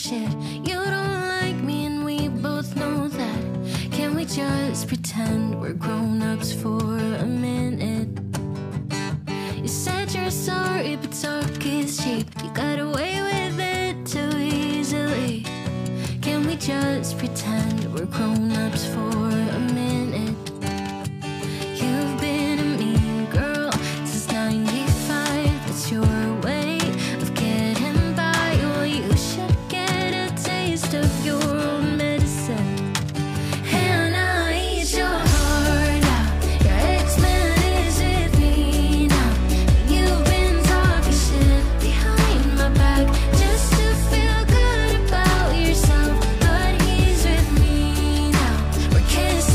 shit. You don't like me and we both know that. Can we just pretend we're grown-ups for a minute? You said you're sorry, but talk is cheap. You got away with it too easily. Can we just pretend we're grown-ups for a minute? You've been a mean girl since 95. That's your way of getting by. Well, you should get a taste of your own medicine. And I'll eat your heart out. Your ex-man is with me now. You've been talking shit behind my back just to feel good about yourself. But he's with me now. We're kissing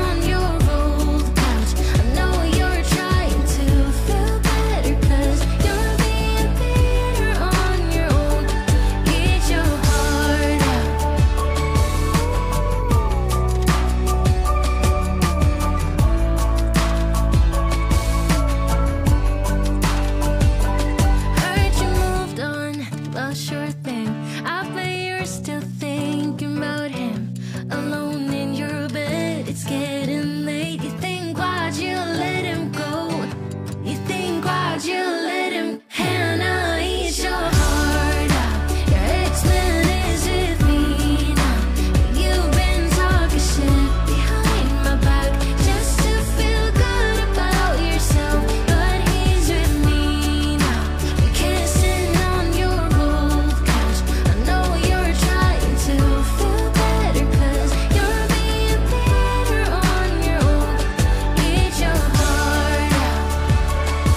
on your old couch. I know you're trying to feel better, 'cause you're being bitter on your own. Eat your heart out. Heard you moved on, well, sure thing. I bet you're still thinking about him, alone in your bed. It's getting late. You think why'd you let him go? You think why'd you let him? And I'll eat your heart out. Your ex-man is with me now. You've been talking shit behind my back just to feel good about yourself. But he's with me now. We're kissing on your old couch. I know you're trying to feel better, 'cause you're being bitter on your own. Eat your heart out. Hannah, you had your chance and you blew it. So don't come round here acting stupid. Don't come round here acting foolish. Don't come round here acting all innocent. I know about the games you play. Well, you should get a taste of your own medicine. And I'll eat your heart out. Your ex-man is with me now. You've been talking shit behind my back just to feel good about yourself. But he's with me now. We're kissing on your old couch. I know you're trying to feel better, 'cause you're being bitter on your own. Eat your heart out. And I'll eat your heart out. And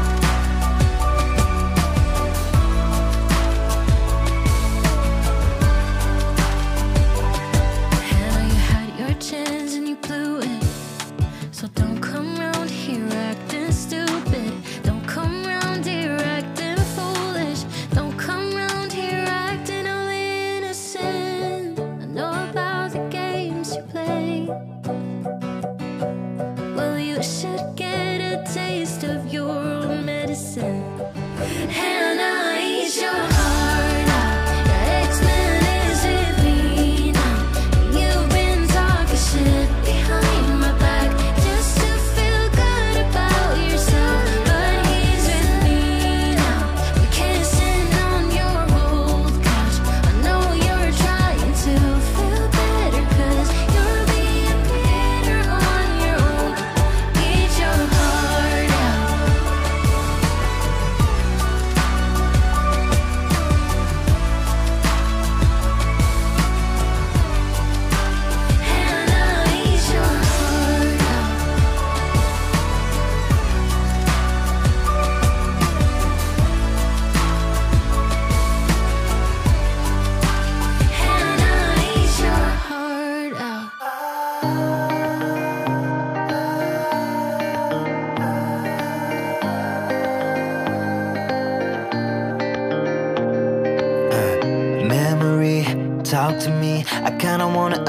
I'll eat your heart out. Memory, talk to me. I kinda wanna understand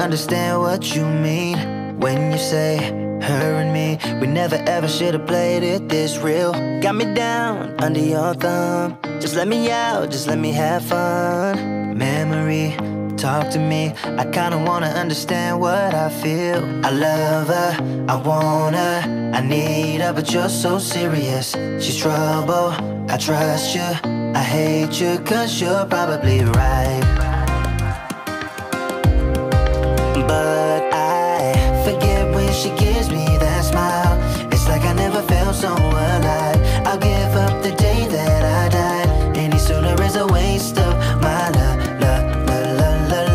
what you mean when you say her and me. We never ever should have played it this real. Got me down under your thumb. Just let me out, just let me have fun. Memory, talk to me. I kinda wanna understand what I feel. I love her, I want her, I need her, but you're so serious. She's trouble, I trust you, I hate you, 'cause you're probably right. But I forget when she gives me that smile. It's like I never felt so alive. I'll give up the day that I died. Any sooner is a waste of my love, love, love, love, love, love,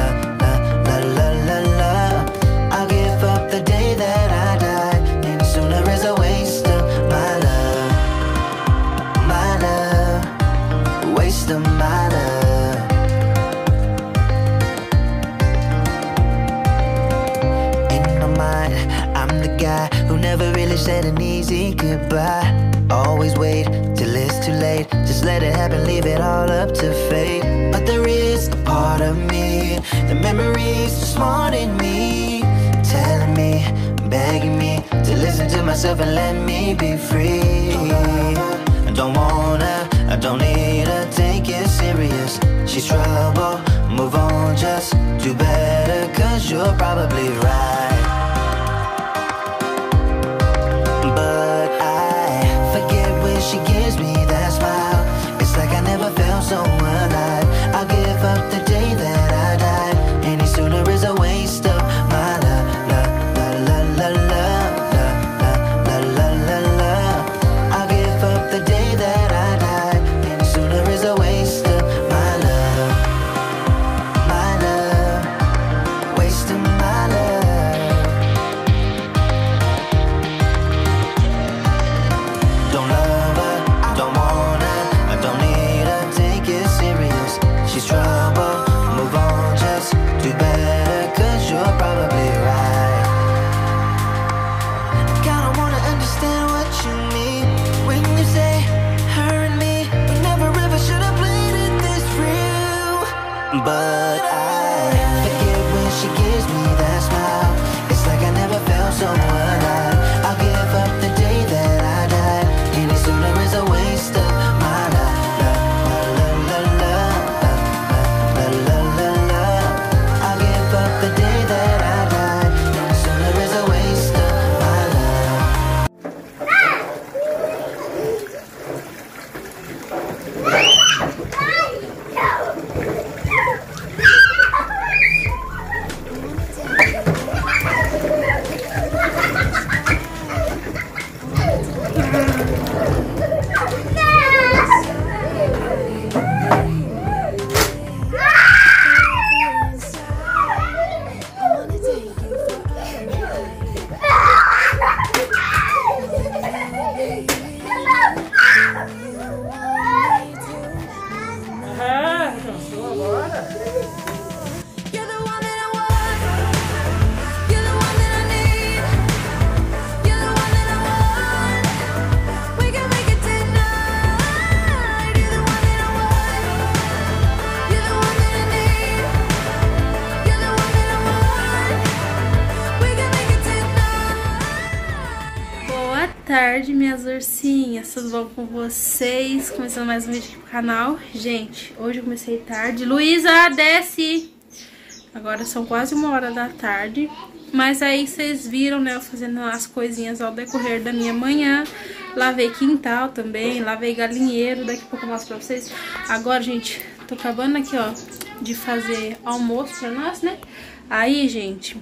love, love, love, love, love. I'll give up the day that I died. Any sooner is a waste of my love, my love, waste of my love. In my mind, I'm the guy who never really said an easy goodbye. Always wait till it's too late. Just let it happen, leave it all up to fate. But there is a part of me, the memories just wanting me, telling me, begging me to listen to myself and let me be free. I don't wanna, I I don't need to take it serious. She's trouble, move on, just do better, 'cause you're probably right. But I forget when she gives me that smile. It's like I never felt so alive. I'll give up the day that I died. Any sooner is a waste of my love, love, love, love, love, love, love, love, love, love. I'll give up the day that I died. Any sooner is a waste of my love, my love, waste of my love. Don't love her, don't want her, I don't need her, take it serious. She's trouble, move on, just do better, 'cause you're probably right. I kinda wanna understand what you mean when you say her and me. We never ever should have played it this real. But I forget when she gives me that smile. It's like I never felt so alive. I'll give up the day that I died. Any sooner is a waste of my life. I'll give up the day that I died. Any sooner is a waste of my life. Boa tarde, minhas ursinhas, tudo bom com vocês? Começando mais um vídeo aqui pro canal. Gente, hoje eu comecei tarde. Luísa, desce! Agora são quase 1h da tarde. Mas aí vocês viram, né, eu fazendo as coisinhas ao decorrer da minha manhã. Lavei quintal também, lavei galinheiro, daqui a pouco eu mostro pra vocês. Agora, gente, tô acabando aqui, ó, de fazer almoço pra nós, né? Aí, gente,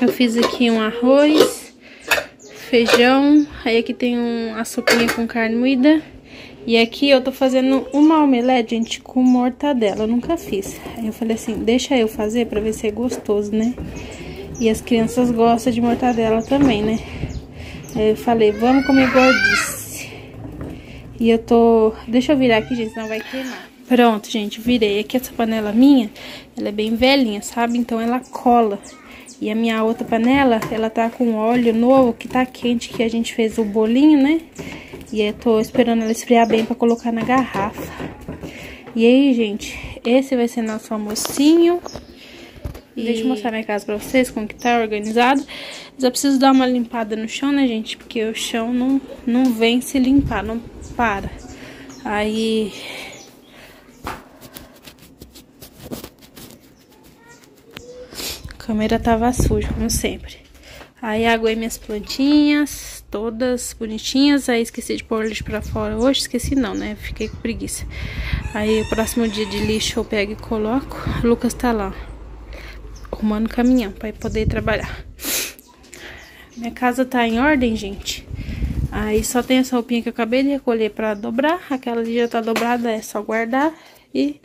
eu fiz aqui um arroz, feijão, aí aqui tem a sopinha com carne moída. E aqui eu tô fazendo uma omelete, gente, com mortadela, eu nunca fiz. Aí eu falei assim, deixa eu fazer pra ver se é gostoso, né? E as crianças gostam de mortadela também, né? Aí eu falei, vamos comer gordice. E eu tô... Deixa eu virar aqui, gente, senão vai queimar. Pronto, gente, virei. Aqui essa panela minha, ela é bem velhinha, sabe? Então ela cola. E a minha outra panela, ela tá com óleo novo, que tá quente, que a gente fez o bolinho, né? E eu tô esperando ela esfriar bem pra colocar na garrafa. E aí, gente, esse vai ser nosso almocinho. E... Deixa eu mostrar minha casa pra vocês, como que tá organizado. Mas eu preciso dar uma limpada no chão, né, gente? Porque o chão não vem se limpar, não para. Aí... A câmera tava suja, como sempre. Aí aguei minhas plantinhas, todas bonitinhas. Aí esqueci de pôr o lixo pra fora hoje. Esqueci não, né? Fiquei com preguiça. Aí o próximo dia de lixo eu pego e coloco. O Lucas tá lá, arrumando o caminhão pra poder trabalhar. Minha casa tá em ordem, gente. Aí só tem essa roupinha que eu acabei de recolher pra dobrar. Aquela ali já tá dobrada, é só guardar. E...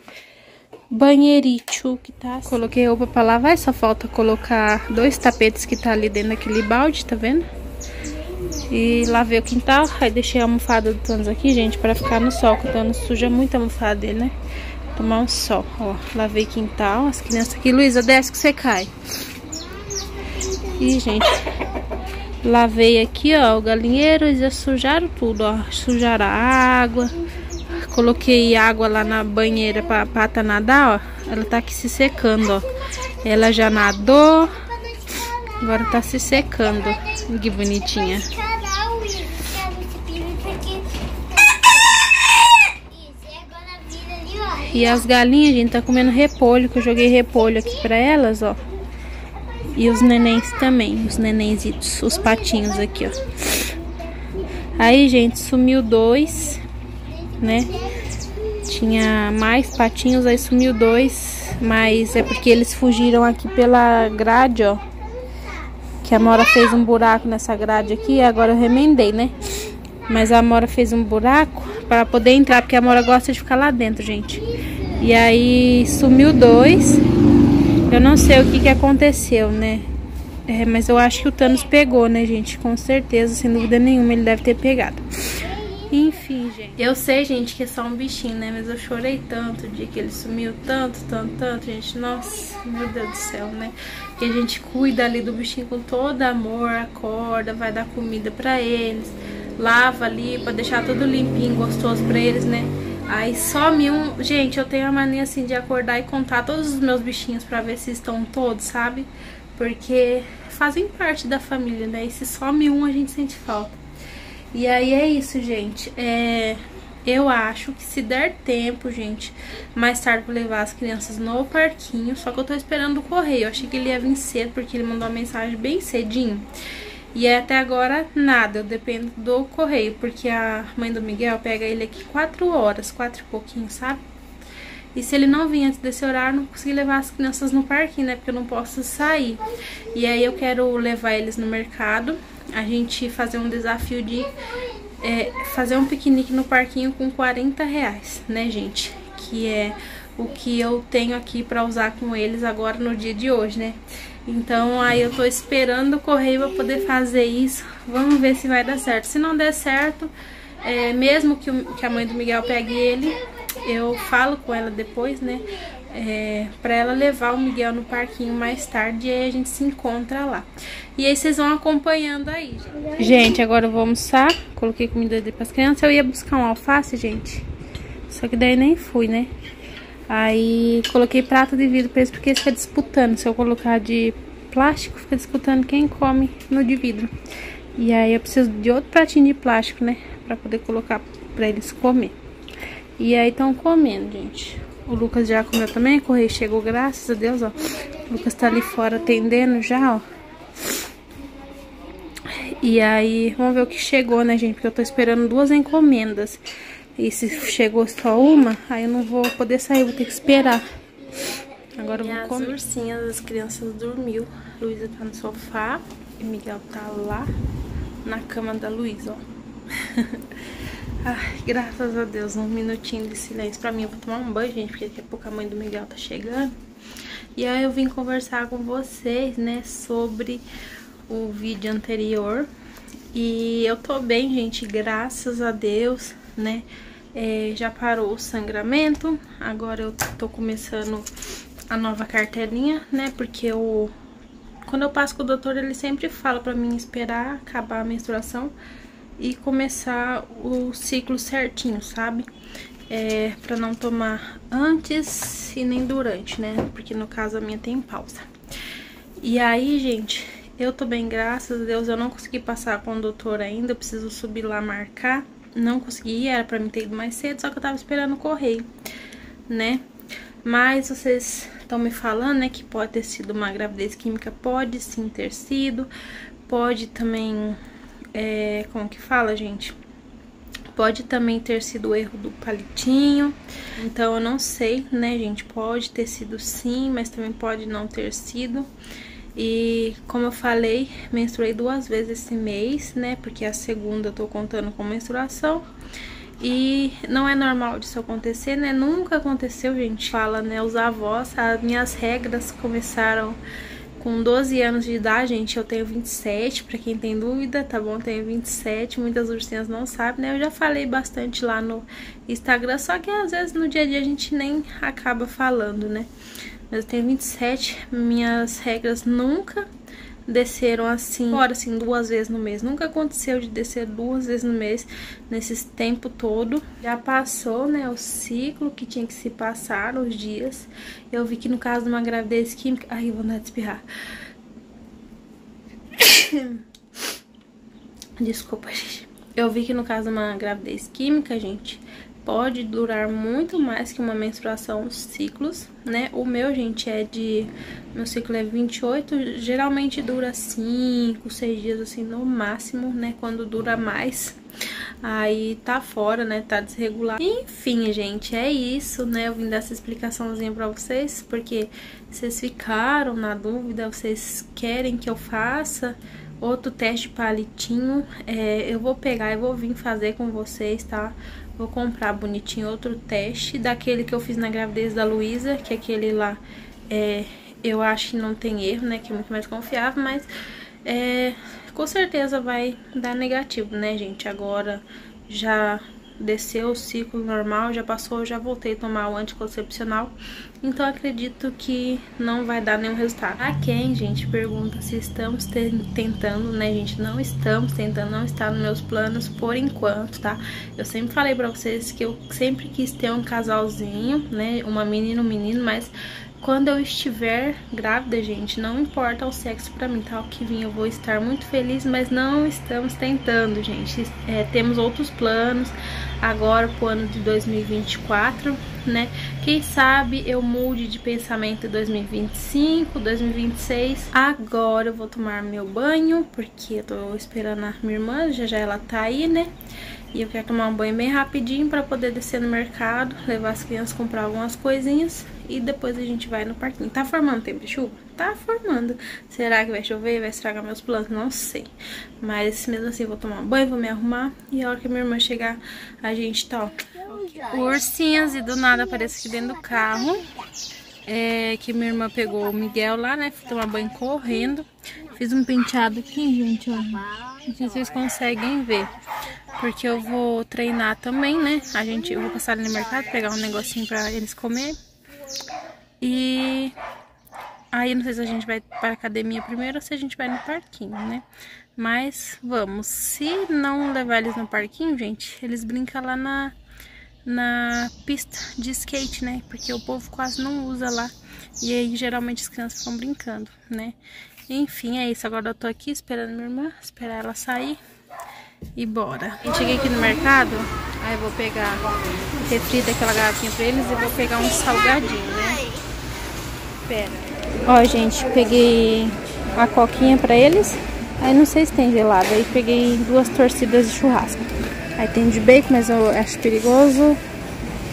banheirito que tá assim. Coloquei roupa pra lavar, só falta colocar 2 tapetes que tá ali dentro daquele balde, tá vendo? E lavei o quintal, aí deixei a almofada do Thanos aqui, gente, pra ficar no sol, que o Thanos suja muito a almofada dele, né? Tomar um sol, ó, lavei o quintal, as crianças aqui. Luísa, desce que você cai. E, gente, lavei aqui, ó, o galinheiro, eles já sujaram tudo, ó, sujaram a água. Coloquei água lá na banheira pra pata nadar, ó. Ela tá aqui se secando, ó. Ela já nadou. Agora tá se secando. Que bonitinha. E as galinhas, gente, tá comendo repolho, que eu joguei repolho aqui pra elas, ó. E os nenéns também, os nenenzitos, os patinhos aqui, ó. Aí, gente, sumiu dois, né? Tinha mais patinhos, aí sumiu dois, mas é porque eles fugiram aqui pela grade, ó. Que a Mora fez um buraco nessa grade aqui, agora eu remendei, né? Mas a Mora fez um buraco para poder entrar, porque a Mora gosta de ficar lá dentro, gente. E aí sumiu dois. Eu não sei o que aconteceu, né? É, mas eu acho que o Thanos pegou, né, gente? Com certeza, sem dúvida nenhuma, ele deve ter pegado. Enfim, gente. Eu sei, gente, que é só um bichinho, né? Mas eu chorei tanto o dia que ele sumiu, tanto, gente. Nossa, meu Deus do céu, né? Porque a gente cuida ali do bichinho com todo amor, acorda, vai dar comida pra eles, lava ali pra deixar tudo limpinho, gostoso pra eles, né? Aí some um... Gente, eu tenho a mania, assim, de acordar e contar todos os meus bichinhos pra ver se estão todos, sabe? Porque fazem parte da família, né? E se some um, a gente sente falta. E aí é isso, gente, eu acho que se der tempo, gente, mais tarde vou levar as crianças no parquinho, só que eu tô esperando o correio, eu achei que ele ia vir cedo, porque ele mandou uma mensagem bem cedinho, e até agora nada, eu dependo do correio, porque a mãe do Miguel pega ele aqui 4 horas, 4 e pouquinho, sabe? E se ele não vir antes desse horário, eu não consigo levar as crianças no parquinho, né? Porque eu não posso sair. E aí eu quero levar eles no mercado. A gente fazer um desafio de fazer um piquenique no parquinho com R$40, né, gente? Que é o que eu tenho aqui pra usar com eles agora no dia de hoje, né? Então aí eu tô esperando o correio pra poder fazer isso. Vamos ver se vai dar certo. Se não der certo, mesmo que a mãe do Miguel pegue ele... Eu falo com ela depois, né, pra ela levar o Miguel no parquinho mais tarde e aí a gente se encontra lá. E aí vocês vão acompanhando aí, gente. Gente, agora eu vou almoçar, coloquei comida ali pras crianças, eu ia buscar um alface, gente, só que daí nem fui, né. Aí coloquei prato de vidro pra eles porque eles ficam disputando, se eu colocar de plástico fica disputando quem come no de vidro. E aí eu preciso de outro pratinho de plástico, né, pra poder colocar pra eles comer. E aí estão comendo, gente. O Lucas já comeu também, o correio chegou, graças a Deus, ó. O Lucas tá ali fora atendendo já, ó. E aí, vamos ver o que chegou, né, gente? Porque eu tô esperando 2 encomendas. E se chegou só uma, aí eu não vou poder sair, vou ter que esperar. Agora eu vou comer. As ursinhas, as crianças dormiu. A Luísa tá no sofá e o Miguel tá lá na cama da Luísa, ó. Ai, graças a Deus, um minutinho de silêncio pra mim. Eu vou tomar um banho, gente, porque daqui a pouco a mãe do Miguel tá chegando. E aí eu vim conversar com vocês, né, sobre o vídeo anterior. E eu tô bem, gente, graças a Deus, né, já parou o sangramento. Agora eu tô começando a nova carteirinha, né, porque eu... Quando eu passo com o doutor, ele sempre fala pra mim esperar acabar a menstruação e começar o ciclo certinho, sabe? Pra não tomar antes e nem durante, né? Porque no caso a minha tem pausa. E aí, gente, eu tô bem, graças a Deus. Eu não consegui passar com o doutor ainda, eu preciso subir lá marcar. Não consegui, era pra mim ter ido mais cedo, só que eu tava esperando o correio, né? Mas vocês estão me falando, né, que pode ter sido uma gravidez química. Pode sim ter sido. Pode também... como que fala, gente? Pode também ter sido o erro do palitinho. Então, eu não sei, né, gente? Pode ter sido sim, mas também pode não ter sido. E, como eu falei, menstruei 2 vezes esse mês, né? Porque a segunda eu tô contando com menstruação. E não é normal disso acontecer, né? Nunca aconteceu, gente. Fala, né, os avós, as minhas regras começaram... Com 12 anos de idade, gente, eu tenho 27, pra quem tem dúvida, tá bom? Tenho 27, muitas ursinhas não sabem, né? Eu já falei bastante lá no Instagram, só que às vezes no dia a dia a gente nem acaba falando, né? Mas eu tenho 27, minhas regras nunca desceram assim, fora assim, 2 vezes no mês. Nunca aconteceu de descer 2 vezes no mês nesse tempo todo. Já passou, né, o ciclo que tinha que se passar, os dias. Eu vi que no caso de uma gravidez química... Ai, vou andar de espirrar. Desculpa, gente. Eu vi que no caso de uma gravidez química, gente, pode durar muito mais que uma menstruação, uns ciclos, né? O meu, gente, meu ciclo é 28, geralmente dura 5, 6 dias, assim, no máximo, né? Quando dura mais, aí tá fora, né? Tá desregulado. Enfim, gente, é isso, né? Eu vim dar essa explicaçãozinha pra vocês, porque vocês ficaram na dúvida, vocês querem que eu faça outro teste palitinho. Eu vou pegar e vou vir fazer com vocês, tá? Vou comprar bonitinho outro teste, daquele que eu fiz na gravidez da Luísa, que aquele lá, eu acho que não tem erro, né? Que é muito mais confiável, mas com certeza vai dar negativo, né, gente? Agora já desceu o ciclo normal, já passou, já voltei a tomar o anticoncepcional, então acredito que não vai dar nenhum resultado. A quem, gente, pergunta se estamos tentando, né, gente? Não estamos tentando, não está nos meus planos por enquanto, tá? Eu sempre falei pra vocês que eu sempre quis ter um casalzinho, né, uma menina e um menino, mas quando eu estiver grávida, gente, não importa o sexo pra mim, tá? O que vim, eu vou estar muito feliz, mas não estamos tentando, gente. Temos outros planos agora pro ano de 2024, né? Quem sabe eu mude de pensamento em 2025, 2026. Agora eu vou tomar meu banho, porque eu tô esperando a minha irmã, já já ela tá aí, né? E eu quero tomar um banho bem rapidinho pra poder descer no mercado, levar as crianças, comprar algumas coisinhas. E depois a gente vai no parquinho. Tá formando tempo de chuva? Tá formando. Será que vai chover? Vai estragar meus planos? Não sei. Mas mesmo assim eu vou tomar um banho, vou me arrumar. E a hora que a minha irmã chegar, a gente tá, ó, ursinhas. E do nada aparece aqui dentro do carro. Que minha irmã pegou o Miguel lá, né? Fui tomar banho correndo. Fiz um penteado aqui, gente, ó. Não sei se vocês conseguem ver. Porque eu vou treinar também, né? Eu vou passar ali no mercado, pegar um negocinho pra eles comer. E aí não sei se a gente vai pra academia primeiro ou se a gente vai no parquinho, né? Mas vamos. Se não levar eles no parquinho, gente, eles brincam lá na pista de skate, né? Porque o povo quase não usa lá. E aí geralmente as crianças ficam brincando, né? Enfim, é isso. Agora eu tô aqui esperando minha irmã, esperar ela sair. E bora. Cheguei aqui no mercado, aí vou pegar refri daquela garrafinha pra eles e vou pegar um salgadinho, né? Pera. Ó, gente, peguei a coquinha pra eles. Aí não sei se tem gelado. Aí peguei duas torcidas de churrasco. Aí tem de bacon, mas eu acho perigoso.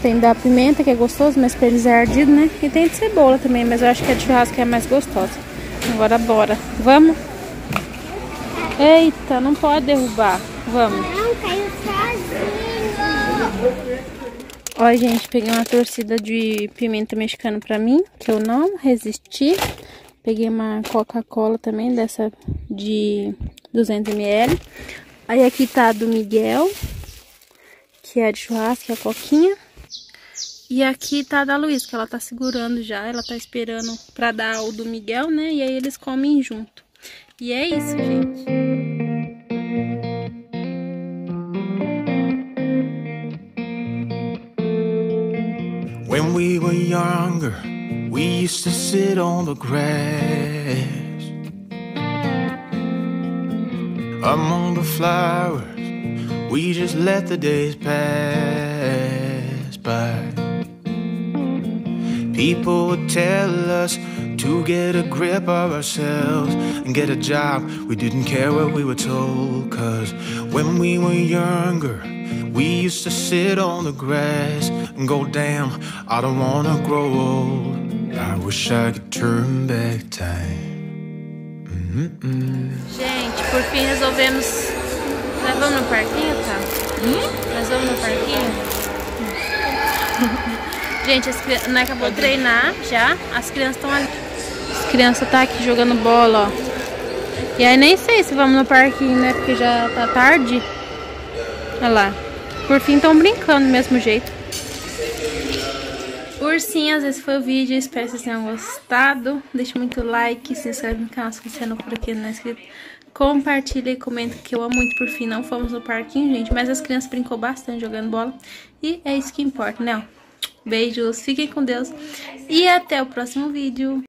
Tem da pimenta, que é gostoso, mas pra eles é ardido, né? E tem de cebola também, mas eu acho que a de churrasco é mais gostosa. Agora bora. Vamos? Eita, não pode derrubar. Vamos. Não, caiu sozinho. Ó, gente, peguei uma torcida de pimenta mexicana pra mim, que eu não resisti. Peguei uma Coca-Cola também, dessa de 200 ml. Aí aqui tá a do Miguel, que é de churrasco, que é a coquinha. E aqui tá a da Luísa, que ela tá segurando já. Ela tá esperando pra dar o do Miguel, né? E aí eles comem junto. E é isso, gente. When we were younger, we used to sit on the grass among the flowers, we just let the days pass by. People would tell us to get a grip of ourselves and get a job. We didn't care what we were told, 'cause when we were younger, we used to sit on the grass and go, damn, I don't wanna grow old. I wish I could turn back time. Gente, por fim resolvemos. Nós vamos no parquinho, tá? Nós vamos no parquinho? Gente, as crianças, né, acabou de treinar já. As crianças estão ali. As crianças tá aqui jogando bola, ó. E aí nem sei se vamos no parquinho, né? Porque já tá tarde. Olha lá. Por fim estão brincando do mesmo jeito. Ursinhas, esse foi o vídeo. Espero que vocês tenham gostado. Deixa muito like, se inscreve no canal se você não for aqui, não é inscrito. Compartilha e comenta, que eu amo muito. Por fim, não fomos no parquinho, gente. Mas as crianças brincou bastante jogando bola. E é isso que importa, né? Beijos, fiquem com Deus. E até o próximo vídeo.